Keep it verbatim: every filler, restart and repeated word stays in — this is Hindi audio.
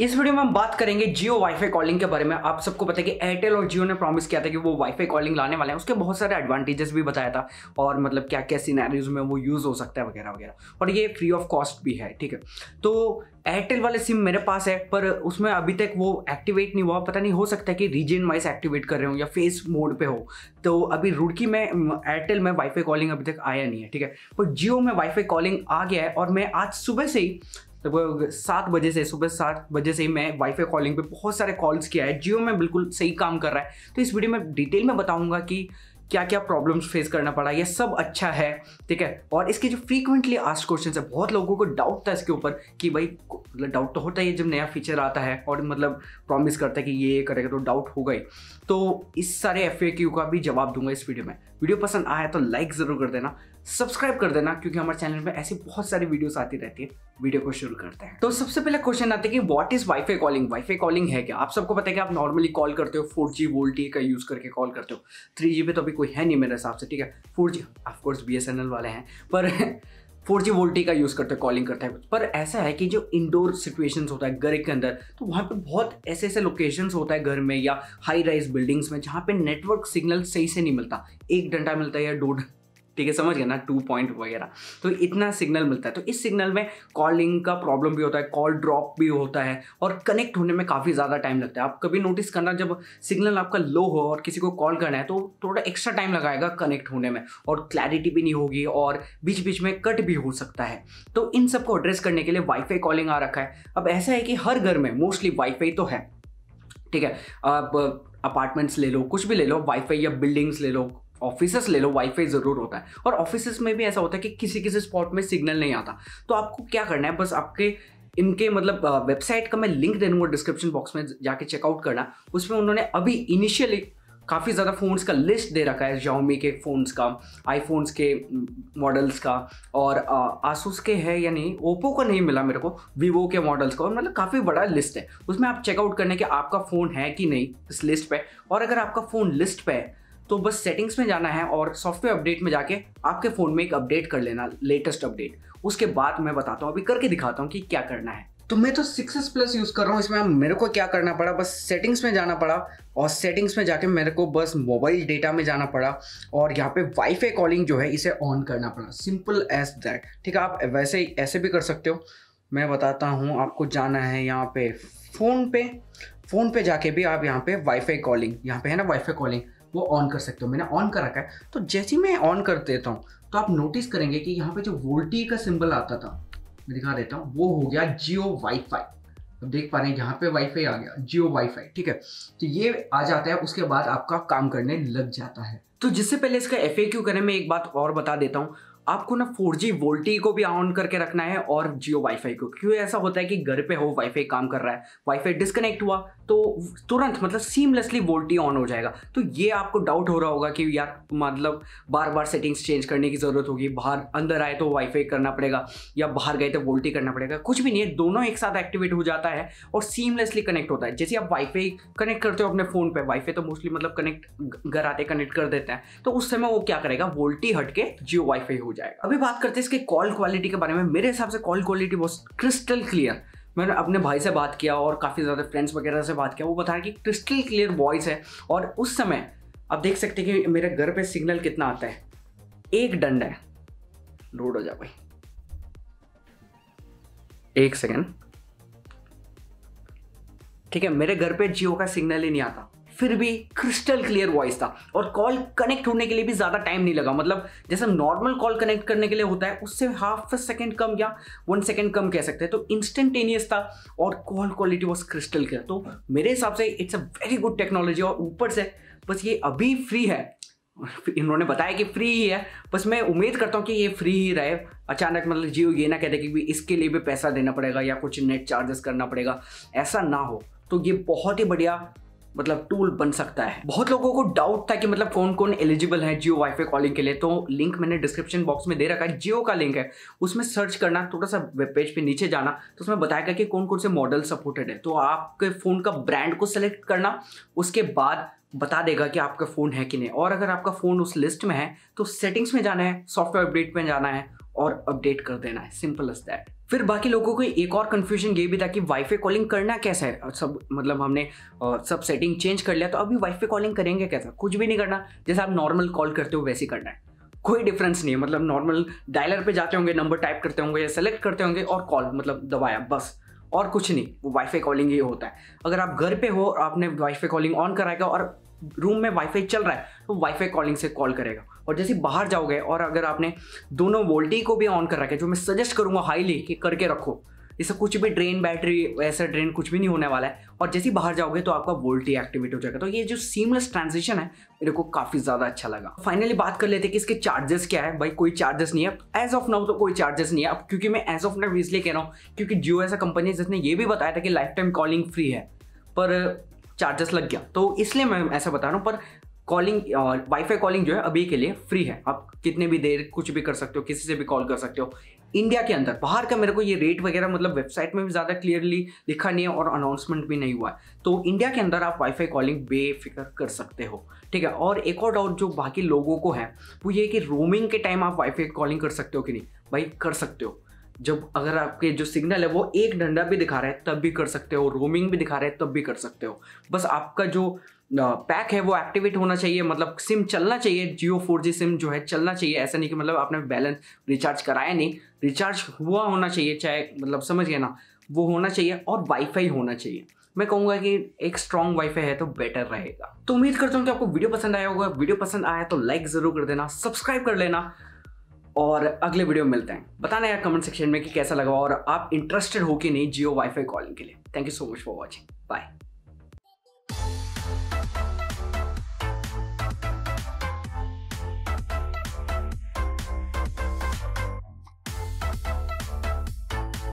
इस वीडियो में हम बात करेंगे जियो वाईफाई कॉलिंग के बारे में। आप सबको पता है कि एयरटेल और जियो ने प्रॉमिस किया था कि वो वाईफाई कॉलिंग लाने वाले हैं, उसके बहुत सारे एडवांटेजेस भी बताया था और मतलब क्या क्या सिनेरियोज में वो यूज़ हो सकता है वगैरह वगैरह, और ये फ्री ऑफ कॉस्ट भी है। ठीक है, तो एयरटेल वाले सिम मेरे पास है पर उसमें अभी तक वो एक्टिवेट नहीं हुआ। पता नहीं, हो सकता है कि रीजन वाइज एक्टिवेट कर रहे हो या फेस मोड पे हो। तो अभी रुड़की में एयरटेल में वाईफाई कॉलिंग अभी तक आया नहीं है। ठीक है, पर जियो में वाईफाई कॉलिंग आ गया है और मैं आज सुबह से ही तो सात बजे से सुबह सात बजे से ही मैं वाईफाई कॉलिंग पे बहुत सारे कॉल्स किया है। जियो में बिल्कुल सही काम कर रहा है, तो इस वीडियो में डिटेल में बताऊंगा कि क्या क्या प्रॉब्लम्स फेस करना पड़ा, ये सब अच्छा है। ठीक है, और इसके जो फ्रीक्वेंटली आस्क्ड क्वेश्चंस है, बहुत लोगों को डाउट था इसके ऊपर कि भाई डाउट तो होता ही है जब नया फीचर आता है और मतलब प्रॉमिस करता है कि ये करेगा तो डाउट होगा ही। तो इस सारे एफ ए क्यू का भी जवाब दूंगा इस वीडियो में। वीडियो पसंद आया तो लाइक ज़रूर कर देना, सब्सक्राइब कर देना, क्योंकि हमारे चैनल में ऐसी बहुत सारी वीडियोस आती रहती है। वीडियो को शुरू करते हैं। तो सबसे पहले क्वेश्चन आता है कि what is wifi calling. Wifi calling है क्या? आप सबको पता है कि आप नॉर्मली कॉल करते हो, फोर जी वोल्टी का यूज़ करके कॉल करते हो। थ्री जी पे तो अभी कोई है नहीं मेरे हिसाब से। ठीक है, four G of course B S N L वाले हैं, पर फोर जी वोल्टी का यूज़ करते हैं, कॉलिंग करते हैं। पर ऐसा है कि जो इंडोर सिचुएशंस होता है घर के अंदर, तो वहाँ पे बहुत ऐसे ऐसे लोकेशंस होता है घर में या हाई राइज बिल्डिंग्स में जहाँ पे नेटवर्क सिग्नल सही से नहीं मिलता। एक घंटा मिलता है या दो घंटा, ठीक है, समझ गया ना, टू पॉइंट वगैरह, तो इतना सिग्नल मिलता है। तो इस सिग्नल में कॉलिंग का प्रॉब्लम भी होता है, कॉल ड्रॉप भी होता है और कनेक्ट होने में काफ़ी ज़्यादा टाइम लगता है। आप कभी नोटिस करना, जब सिग्नल आपका लो हो और किसी को कॉल करना है तो थोड़ा एक्स्ट्रा टाइम लगाएगा कनेक्ट होने में, और क्लैरिटी भी नहीं होगी और बीच बीच में कट भी हो सकता है। तो इन सबको एड्रेस करने के लिए वाईफाई कॉलिंग आ रखा है। अब ऐसा है कि हर घर में मोस्टली वाईफाई तो है। ठीक है, अब अपार्टमेंट्स ले लो, कुछ भी ले लो, वाईफाई या बिल्डिंग्स ले लो, ऑफिसेस ले लो, वाईफाई ज़रूर होता है। और ऑफिसेस में भी ऐसा होता है कि किसी किसी स्पॉट में सिग्नल नहीं आता। तो आपको क्या करना है, बस आपके इनके मतलब वेबसाइट का मैं लिंक दे दूँगा डिस्क्रिप्शन बॉक्स में, जाके चेकआउट करना। उसमें उन्होंने अभी इनिशियली काफ़ी ज़्यादा फ़ोन्स का लिस्ट दे रखा है, Xiaomi के फ़ोन्स का, आईफोन्स के मॉडल्स का, और आसूस के है या नहीं, ओप्पो को नहीं मिला मेरे को, वीवो के मॉडल्स का, और मतलब काफ़ी बड़ा लिस्ट है। उसमें आप चेकआउट करने के आपका फ़ोन है कि नहीं इस लिस्ट पर, और अगर आपका फ़ोन लिस्ट पर है तो बस सेटिंग्स में जाना है और सॉफ्टवेयर अपडेट में जाके आपके फ़ोन में एक अपडेट कर लेना, लेटेस्ट अपडेट। उसके बाद मैं बताता हूँ, अभी करके दिखाता हूँ कि क्या करना है। तो मैं तो सिक्स एस प्लस यूज़ कर रहा हूँ, इसमें मेरे को क्या करना पड़ा, बस सेटिंग्स में जाना पड़ा और सेटिंग्स में जाके मेरे को बस मोबाइल डेटा में जाना पड़ा और यहाँ पे वाईफाई कॉलिंग जो है इसे ऑन करना पड़ा, सिंपल एज दैट। ठीक है, आप वैसे ही ऐसे भी कर सकते हो। मैं बताता हूँ, आपको जाना है यहाँ पे फ़ोन पे, फ़ोन पे जाके भी आप यहाँ पे वाईफाई कॉलिंग, यहाँ पे है ना वाईफाई कॉलिंग, वो ऑन कर सकते हो। मैंने ऑन कर रखा है, तो जैसे ही मैं ऑन कर देता हूँ तो आप नोटिस करेंगे कि यहाँ पे जो वोल्टी का सिंबल आता था, मैं दिखा देता हूँ, वो हो गया जियो वाईफाई। अब देख पा रहे हैं यहाँ पे वाईफाई आ गया, जियो वाईफाई। ठीक है, तो ये आ जाता है, उसके बाद आपका काम करने लग जाता है। तो जिससे पहले इसका एफ ए क्यू करें, मैं एक बात और बता देता हूँ, आपको ना फोर जी वोल्टी को भी ऑन करके रखना है और जियो वाईफाई को, क्यों ऐसा होता है कि घर पे हो, वाईफाई काम कर रहा है, वाईफाई डिस्कनेक्ट हुआ तो तुरंत मतलब सीमलेसली वोल्टी ऑन हो जाएगा। तो ये आपको डाउट हो रहा होगा कि यार मतलब बार बार सेटिंग्स चेंज करने की ज़रूरत होगी, बाहर अंदर आए तो वाईफाई करना पड़ेगा या बाहर गए तो वोल्टी करना पड़ेगा, कुछ भी नहीं है, दोनों एक साथ एक्टिवेट हो जाता है और सीमलेसली कनेक्ट होता है। जैसे आप वाईफाई कनेक्ट करते हो अपने फ़ोन पर, वाईफाई तो मोस्टली मतलब कनेक्ट घर आते कनेक्ट कर देते हैं, तो उस समय वो क्या करेगा, वोल्टी हट के जियो वाईफाई हो जाएगा। अभी बात करते हैं इसके कॉल क्वालिटी के बारे में। मेरे हिसाब से कॉल क्वालिटी बहुत क्रिस्टल क्लियर, मैंने अपने भाई से बात किया और काफ़ी ज़्यादा फ्रेंड्स वगैरह से बात किया, वो बता रहे कि क्रिस्टल क्लियर वॉइस है। और उस समय आप देख सकते हैं कि मेरे घर पे सिग्नल कितना आता है, एक डंडा है, लोड हो जा भाई एक सेकेंड। ठीक है, मेरे घर पे जियो का सिग्नल ही नहीं आता, फिर भी क्रिस्टल क्लियर वॉइस था और कॉल कनेक्ट होने के लिए भी ज़्यादा टाइम नहीं लगा। मतलब जैसे नॉर्मल कॉल कनेक्ट करने के लिए होता है उससे हाफ सेकंड कम या वन सेकंड कम कह सकते हैं, तो इंस्टेंटेनियस था और call quality was crystal clear. तो मेरे हिसाब से it's a very good technology, और ऊपर से बस ये अभी फ्री है, इन्होंने बताया कि फ्री ही है, बस मैं उम्मीद करता हूँ कि ये फ्री ही रहे। अचानक मतलब जियो ये ना कह दे कि भी इसके लिए भी पैसा देना पड़ेगा या कुछ नेट चार्जेस करना पड़ेगा, ऐसा ना हो। तो ये बहुत ही बढ़िया मतलब टूल बन सकता है। बहुत लोगों को डाउट था कि मतलब कौन कौन एलिजिबल है जियो वाईफाई कॉलिंग के लिए, तो लिंक मैंने डिस्क्रिप्शन बॉक्स में दे रखा है, जियो का लिंक है, उसमें सर्च करना, थोड़ा सा वेब पेज पे नीचे जाना तो उसमें बताएगा कि कौन कौन से मॉडल सपोर्टेड है। तो आपके फ़ोन का ब्रांड को सेलेक्ट करना, उसके बाद बता देगा कि आपका फ़ोन है कि नहीं, और अगर आपका फ़ोन उस लिस्ट में है तो सेटिंग्स में जाना है, सॉफ्टवेयर अपडेट में जाना है और अपडेट कर देना है, सिंपल एज दैट। फिर बाकी लोगों को एक और कंफ्यूजन ये भी था कि वाईफाई कॉलिंग करना कैसा है, सब मतलब हमने सब सेटिंग चेंज कर लिया तो अभी वाईफाई कॉलिंग करेंगे कैसा। कुछ भी नहीं करना, जैसे आप नॉर्मल कॉल करते हो वैसे ही करना है, कोई डिफरेंस नहीं है। मतलब नॉर्मल डायलर पे जाते होंगे, नंबर टाइप करते होंगे, सेलेक्ट करते होंगे और कॉल मतलब दबाया, बस और कुछ नहीं, वो वाईफाई कॉलिंग ही होता है। अगर आप घर पे हो और आपने वाईफाई कॉलिंग ऑन कराएगा और रूम में वाईफाई चल रहा है तो वाईफाई कॉलिंग से कॉल करेगा। और जैसे बाहर जाओगे और अगर आपने दोनों वोल्टी को भी ऑन कर रखा है, जो मैं सजेस्ट करूंगा हाईली कि करके रखो, इससे कुछ भी ड्रेन बैटरी ऐसा ड्रेन कुछ भी नहीं होने वाला है। और जैसे बाहर जाओगे तो आपका वोल्टी एक्टिवेट हो जाएगा। तो ये जो सीमलेस ट्रांजिशन है मेरे को काफ़ी ज़्यादा अच्छा लगा। फाइनली बात कर लेते हैं कि इसके चार्जेस क्या है। भाई कोई चार्जेस नहीं है एज ऑफ नाउ, तो कोई चार्जेस नहीं है अब, क्योंकि मैं एज ऑफ नाउ इसलिए कह रहा हूँ क्योंकि जियो ऐसा कंपनी है जिसने ये भी बताया था कि लाइफ टाइम कॉलिंग फ्री है, पर चार्जेस लग गया, तो इसलिए मैं ऐसा बता रहा हूँ। पर कॉलिंग वाईफाई कॉलिंग जो है अभी के लिए फ्री है, आप कितने भी देर कुछ भी कर सकते हो, किसी से भी कॉल कर सकते हो इंडिया के अंदर। बाहर का मेरे को ये रेट वगैरह मतलब वेबसाइट में भी ज़्यादा क्लियरली लिखा नहीं है और अनाउंसमेंट भी नहीं हुआ है, तो इंडिया के अंदर आप वाईफाई कॉलिंग बेफिक्र कर सकते हो, ठीक है। और एक और डाउट जो बाकी लोगों को है वो ये कि रोमिंग के टाइम आप वाईफाई कॉलिंग कर सकते हो कि नहीं। भाई कर सकते हो, जब अगर आपके जो सिग्नल है वो एक डंडा भी दिखा रहा है तब भी कर सकते हो, रोमिंग भी दिखा रहा है तब भी कर सकते हो। बस आपका जो पैक है वो एक्टिवेट होना चाहिए, मतलब सिम चलना चाहिए, जियो फोर जी सिम जो है चलना चाहिए। ऐसा नहीं कि मतलब आपने बैलेंस रिचार्ज कराया नहीं, रिचार्ज हुआ होना चाहिए, चाहे मतलब समझ गए ना, वो होना चाहिए। और वाईफाई होना चाहिए, मैं कहूँगा कि एक स्ट्रॉन्ग वाईफाई है तो बेटर रहेगा। तो उम्मीद करता हूँ कि आपको वीडियो पसंद आया होगा। वीडियो पसंद आया तो लाइक ज़रूर कर देना, सब्सक्राइब कर लेना और अगले वीडियो में मिलते हैं। बताना यार कमेंट सेक्शन में कि कैसा लगा और आप इंटरेस्टेड हो कि नहीं जियो वाईफाई कॉलिंग के लिए। Thank you so much for watching, bye.